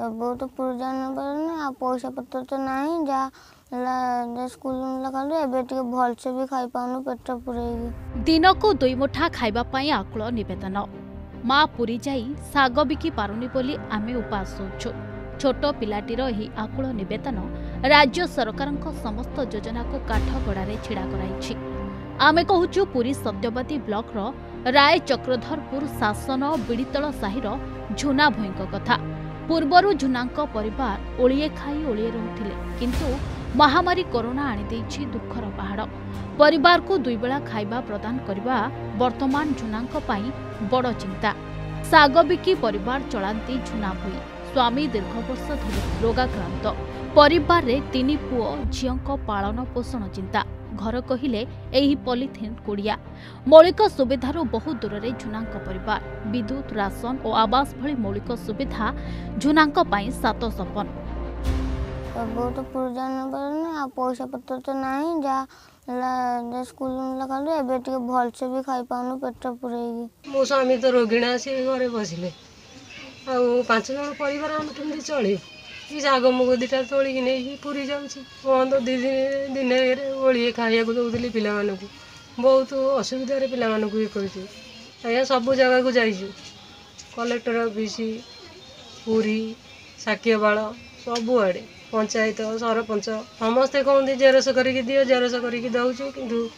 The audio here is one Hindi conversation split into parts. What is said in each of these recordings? बहुत पुराना बरना आ पैसा पत्र तो नहीं जा स्कूल लगालु एबे टिके भलसे भी खाइ पाउनु पेट पुरेगी। दिन को दुई मुठा खाइबा पई आकुल निवेदन माँ पुरी जाई साग बिकी पारुनी बोली आमे उपास होछु। छोट पिलाटीर एही आकुल निवेदन राज्य सरकारक समस्त योजना को काठगड़ारे छिड़ा कराइछि। आमे कहूछु पुरी सत्यवती ब्लॉक राय चक्रधरपुर शासन बिड़ीतल साहिर झुना भोईक कथा। पूर्वर झुनांक परिवार ओलिए खाई ओलिए रोथिले किंतु महामारी कोरोना आनी देछि दुखर पहाड़। परिवार को दुई बेला खाइबा प्रदान करबा वर्तमान झुनांक पाई बड़ चिंता। साग बिकी परिवार चलांती झुना भोई। स्वामी दीर्घ वर्ष धरि रोगाक्रांत। परिवार रे तीनी पुओ झियंक पालन पोषण चिंता। घर कहिले एही पॉलिथिन कुड़िया। मौलिक सुविधार बहु दूर से झुनांक परिवार विद्युत राशन और आवास भली मौलिक सुविधा झुनांक पाई सात सपन। बहुत पुराना बरना आ पैसा पत्र तो नहीं जा स्कूल लगालु एबे टिके भलसे भी खाइ पाउनु पेट पुरेगी। मो स्वामी तो रोगिणा से घरे बसिले आ पांच जन परिवार हम केमदी चले। ये साग मुग दीटा तोलिक नहीं पूरी जाऊँगी। कौन तो दी दिन ओलिए खाया दौली पिला बहुत असुविधा पिला ये कर सब जगह को जाइए कलेक्टर ऑफिस पूरी साकियवाड़ सबुआड़े पंचायत सरपंच समस्ते कहते जेरस करी दि जेरस करी दौचु कि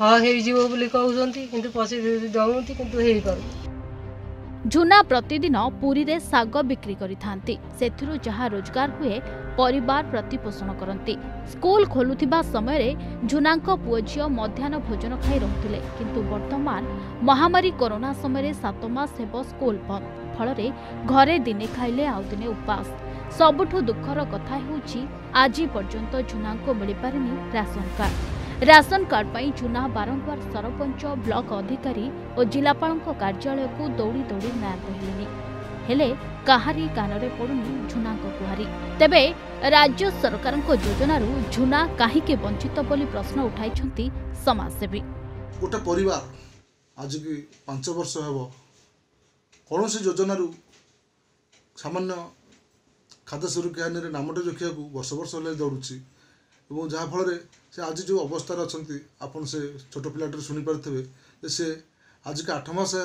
हाँ हो कहते कि पशी दौं कि झुना प्रतिदिन पुरी रे साग बिक्री करिथांती। सेथिरु जहां रोजगार हुए परिवार प्रतिपोषण करती। स्कूल खोलुथिबा समय रे झुनांक पुओ झियो मध्याह्न भोजन खाई रहथिले किंतु वर्तमान महामारी कोरोना समय रे 7 मास हेबो स्कूल बंद। फलरे घरे दिने खाइले आउ दिने उपास। सबुठु दुखर कथा हेउची आजि पर्यंत झुनांक मिलि पारिनी राशन कार्ड। राशन कार्ड पई झुना बारंबार सरपंच ब्लॉक अधिकारी और जिलापालक कार्यालय को दौड़ी दौड़ी नार कहलेनी हेले काहारी कानरे पड़ुनी झुनाक गुहारी। तेबे राज्य सरकारक योजनारू झुना काहीके वंचित बोली प्रश्न उठाई समाजसेवी। गोटे परिवार आज की 5 वर्ष हेब कौन से योजनारू सामान्य खाद्य सुरक्षा आईन नामटे रखा वर्ष वर्ष दौड़ी जहाँफल से आज जो अवस्था अच्छे आपड़ से छोट पिलाटर शुणिपारे से आज के 8 मास है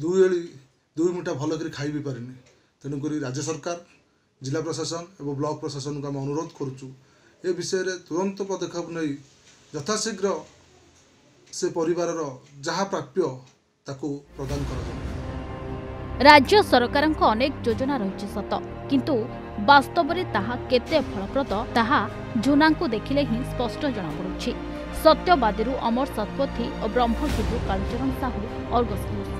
दुई मुठा भल कर खाई भी पारे। तेणुक राज्य सरकार जिला प्रशासन एवं ब्लॉक प्रशासन को आम अनुरोध करुचु ए विषय में तुरंत पदक्षेप नहीं यथाशीघ्र से परिवार जहाँ प्राप्य ताकू प्रदान कर। राज्य सरकार को अनेक योजना रही सत किंतु वास्तव में ताहा केते फलप्रद ताहा झुना को देखिले ही स्पष्ट जनापड़ी। सत्यवादी अमर सतपथी और ब्रह्मगिरी कालचरण साहू, आर्गस न्यूज।